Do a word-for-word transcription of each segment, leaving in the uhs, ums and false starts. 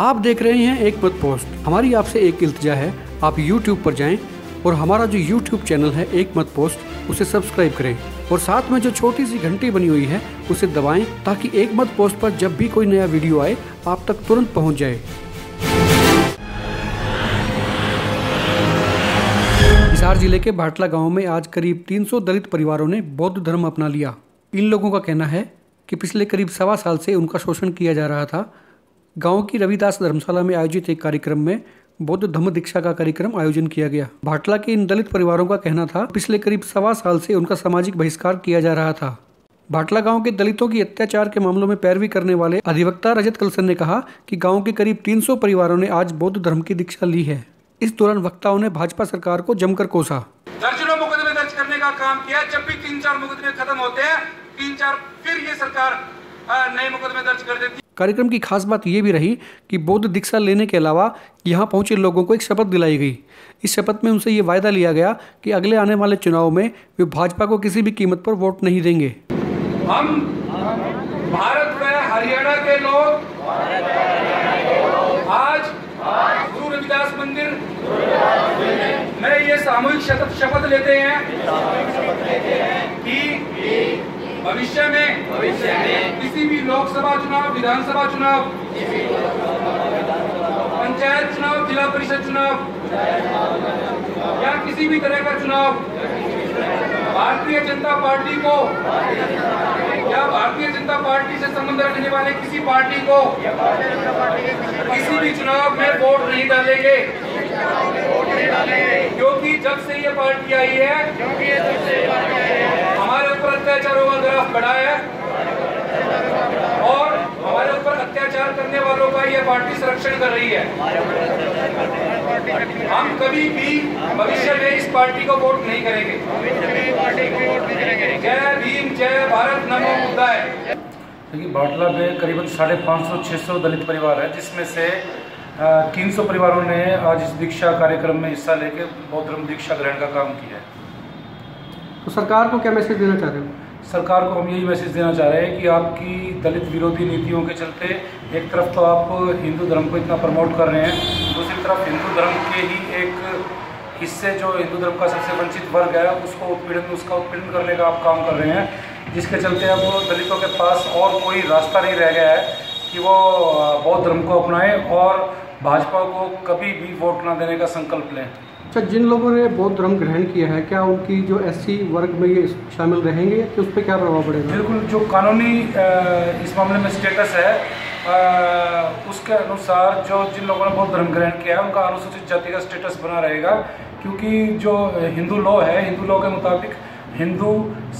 आप देख रहे हैं एकमत पोस्ट। हमारी आपसे एक इल्तिजा है, आप यूट्यूब पर जाएं और हमारा जो यूट्यूब चैनल है एकमत पोस्ट उसे सब्सक्राइब करें और साथ में जो छोटी सी घंटी बनी हुई है उसे दबाएं ताकि एकमत पोस्ट पर जब भी कोई नया वीडियो आए आप तक तुरंत पहुंच जाए। हिसार जिले के भाटला गाँव में आज करीब तीन सौ दलित परिवारों ने बौद्ध धर्म अपना लिया। इन लोगों का कहना है कि पिछले करीब सवा साल से उनका शोषण किया जा रहा था। गांव की रविदास धर्मशाला में आयोजित एक कार्यक्रम में बौद्ध धम्म दीक्षा का कार्यक्रम आयोजन किया गया। भाटला के इन दलित परिवारों का कहना था पिछले करीब सवा साल से उनका सामाजिक बहिष्कार किया जा रहा था। भाटला गांव के दलितों की अत्याचार के मामलों में पैरवी करने वाले अधिवक्ता रजत कलसन ने कहा कि गांव के करीब तीन सौ परिवारों ने आज बौद्ध धर्म की दीक्षा ली है। इस दौरान वक्ताओं ने भाजपा सरकार को जमकर कोसा। दर्जनों मुकदमे दर्ज करने का काम किया। जब भी तीन चार मुकदमे खत्म होते हैं तीन चार फिर ये सरकार नए मुकदमे दर्ज कर देती है। कार्यक्रम की खास बात ये भी रही कि बौद्ध दीक्षा लेने के अलावा यहाँ पहुँचे लोगों को एक शपथ दिलाई गई। इस शपथ में उनसे ये वायदा लिया गया कि अगले आने वाले चुनाव में वे भाजपा को किसी भी कीमत पर वोट नहीं देंगे। हम भारत में हरियाणा के लोग आज गुरु रविदास मंदिर में ये सामूहिक शपथ लेते हैं कि भविष्य में, में किसी भी लोकसभा चुनाव, विधानसभा चुनाव, पंचायत चुनाव, जिला परिषद चुनाव या किसी भी तरह का चुनाव भारतीय जनता पार्टी को या भारतीय जनता पार्टी से संबंध रखने वाले किसी पार्टी को किसी भी चुनाव में वोट नहीं डालेंगे, क्योंकि जब से ये पार्टी आई है हमारे ऊपर अत्याचारों का ग्राफ बढ़ा है और हमारे ऊपर अत्याचार करने वालों का यह पार्टी संरक्षण कर रही है। हम कभी भी भविष्य में इस पार्टी को वोट नहीं करेंगे। जय भीम, जय भारत, नमो बुद्धाय। देखिए, भाटला में करीबन साढ़े पाँच सौ छः सौ दलित परिवार है, जिसमें से तीन सौ परिवारों ने आज इस दीक्षा कार्यक्रम में हिस्सा लेके बौद्ध धर्म दीक्षा ग्रहण का काम किया है। तो सरकार को क्या मैसेज देना चाह रहे हो? सरकार को हम यही मैसेज देना चाह रहे हैं कि आपकी दलित विरोधी नीतियों के चलते एक तरफ तो आप हिंदू धर्म को इतना प्रमोट कर रहे हैं, दूसरी तरफ हिंदू धर्म के ही एक हिस्से जो हिंदू धर्म का सबसे वंचित वर्ग है उसको उत्पीड़न उसका उत्पीड़न करने का आप काम कर रहे हैं, जिसके चलते अब दलितों के पास और कोई रास्ता नहीं रह गया है कि वो बौद्ध धर्म को अपनाएँ और भाजपा को कभी भी वोट ना देने का संकल्प लें। अच्छा, जिन लोगों ने बौद्ध धर्म ग्रहण किया है क्या उनकी जो एससी वर्ग में ये शामिल रहेंगे कि उस पर क्या प्रभाव पड़ेगा? बिल्कुल, जो कानूनी इस मामले में स्टेटस है उसके अनुसार जो जिन लोगों ने बौद्ध धर्म ग्रहण किया है उनका अनुसूचित जाति का स्टेटस बना रहेगा, क्योंकि जो हिंदू लॉ है हिंदू लॉ के मुताबिक हिंदू,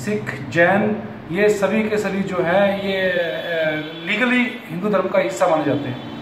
सिख, जैन ये सभी के सभी जो हैं ये लीगली हिंदू धर्म का हिस्सा माने जाते हैं।